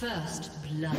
First blood.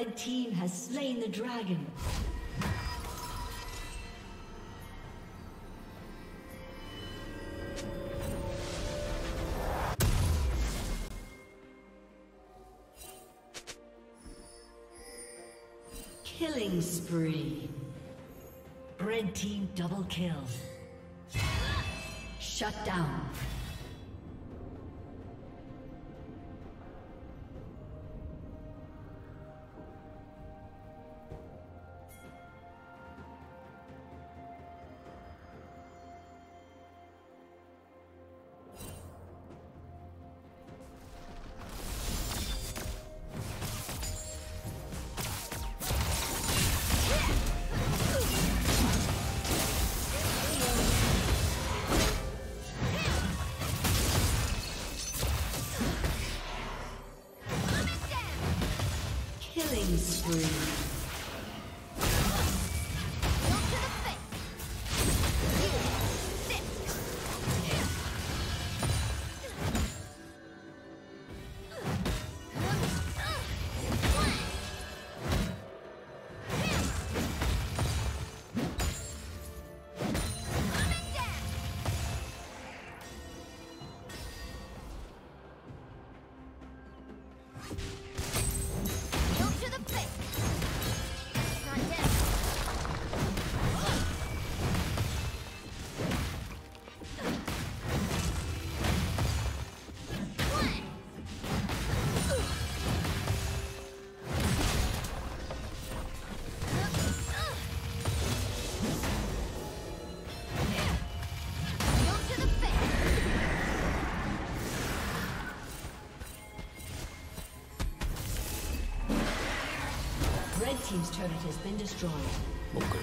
Red team has slain the dragon. Killing spree. Red team double kill. Shut down. Team's turret has been destroyed. Okay.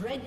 Red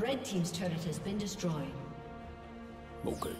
Red Team's turret has been destroyed. Okay.